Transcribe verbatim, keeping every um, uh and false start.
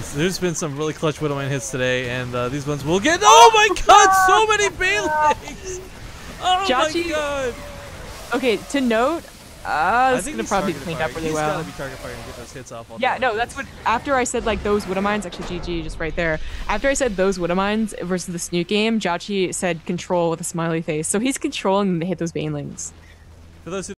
happens. There's been some really clutch Widowmine hits today, and uh, these ones will get. Oh my god, so many Banelings! Oh Jjakji, my god! Okay, to note, uh, this is gonna probably clean up really he's well. Be target fire and get those hits off all yeah, no, that's what. After I said like those Widowmines, actually G G just right there. After I said those Widowmines versus the Snoot game, Jjakji said control with a smiley face, so he's controlling them to hit those Banelings. For those who